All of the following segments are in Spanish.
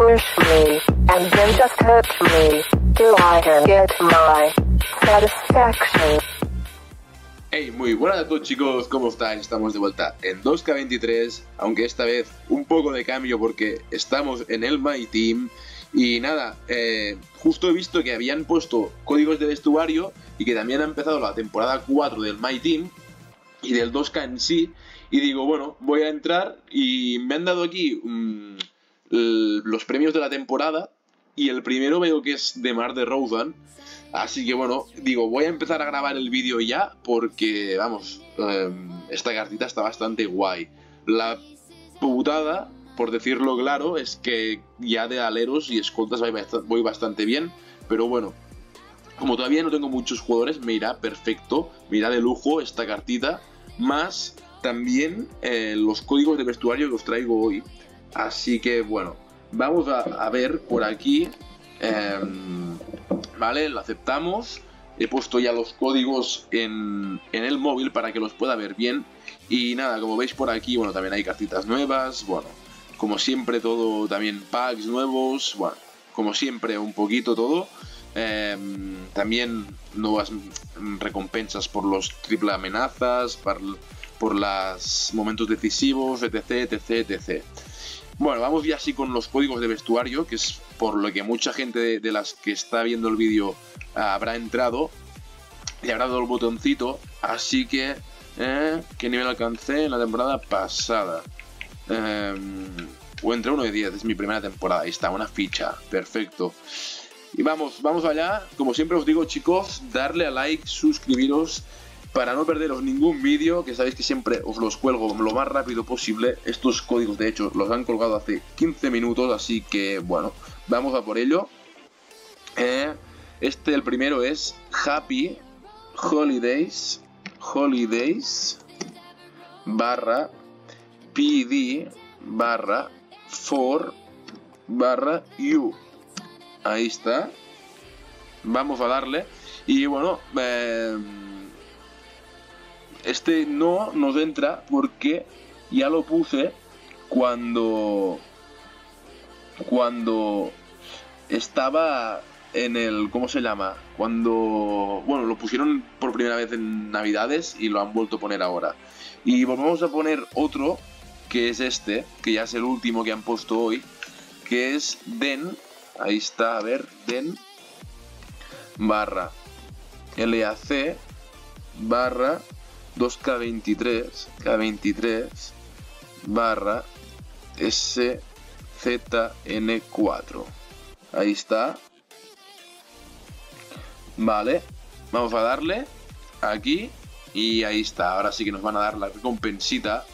push me, and then just hurt me, till I can get my satisfaction. Hey, muy buenas a todos chicos, ¿cómo estáis? Estamos de vuelta en 2K23, aunque esta vez un poco de cambio porque estamos en el My Team. Y nada, justo he visto que habían puesto códigos de vestuario y que también ha empezado la temporada 4 del My Team y del 2K en sí. Y digo, bueno, voy a entrar y me han dado aquí los premios de la temporada. Y el primero veo que es de Mar de Rozan. Así que bueno, digo, voy a empezar a grabar el vídeo ya porque, vamos, esta cartita está bastante guay. La putada, por decirlo claro, es que ya de aleros y escoltas voy bastante bien. Pero bueno, como todavía no tengo muchos jugadores, me irá perfecto, me irá de lujo esta cartita. Más también los códigos de vestuario que os traigo hoy. Así que bueno, vamos a ver por aquí. Vale, lo aceptamos. He puesto ya los códigos en el móvil para que los pueda ver bien. Y nada, como veis por aquí, bueno, también hay cartitas nuevas. Bueno, como siempre todo, también packs nuevos. Bueno, como siempre un poquito todo. También nuevas recompensas por los triple amenazas, por los momentos decisivos, etc, etc, etc. Bueno, vamos ya así con los códigos de vestuario, que es por lo que mucha gente de las que está viendo el vídeo habrá entrado y habrá dado el botoncito. Así que, ¿qué nivel alcancé en la temporada pasada? O entre 1 y 10, es mi primera temporada. Ahí está, una ficha, perfecto. Y vamos allá. Como siempre os digo, chicos, darle a like, suscribiros, para no perderos ningún vídeo, que sabéis que siempre os los cuelgo lo más rápido posible. Estos códigos, de hecho, los han colgado hace 15 minutos, así que, bueno, vamos a por ello. El primero es Happy Holidays, barra PD, barra for, barra you. Ahí está. Vamos a darle. Y, bueno, este no nos entra porque ya lo puse cuando estaba en el, ¿cómo se llama? Cuando, bueno, lo pusieron por primera vez en Navidades y lo han vuelto a poner ahora. Y volvemos a poner otro, que es este, que ya es el último que han puesto hoy, que es den, ahí está, a ver, den, barra, LAC, barra, 2K23, K23, barra, SZN4. Ahí está. Vale, vamos a darle aquí y ahí está. Ahora sí que nos van a dar la recompensita.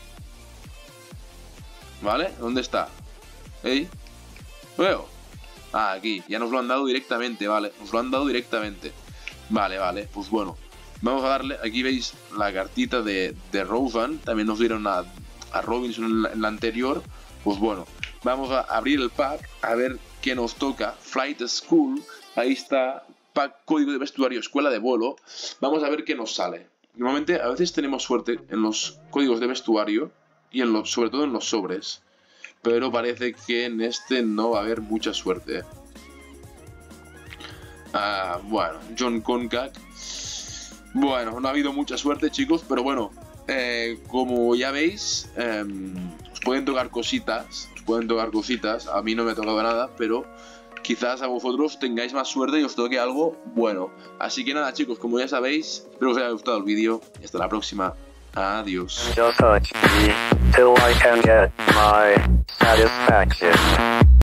Vale, ¿dónde está? ¿Ey? ¿Veo? Ah, aquí, ya nos lo han dado directamente, vale. Nos lo han dado directamente. Vale, vale, pues bueno. Vamos a darle, aquí veis la cartita de Rozan, también nos dieron a Robinson en la anterior. Pues bueno, vamos a abrir el pack, a ver qué nos toca. Flight School, ahí está, pack código de vestuario, escuela de vuelo. Vamos a ver qué nos sale. Normalmente a veces tenemos suerte en los códigos de vestuario y sobre todo en los sobres. Pero parece que en este no va a haber mucha suerte. Bueno, John Concak. Bueno, no ha habido mucha suerte, chicos, pero bueno, como ya veis, os pueden tocar cositas, a mí no me ha tocado nada, pero quizás a vosotros tengáis más suerte y os toque algo bueno. Así que nada, chicos, como ya sabéis, espero que os haya gustado el vídeo y hasta la próxima. Adiós.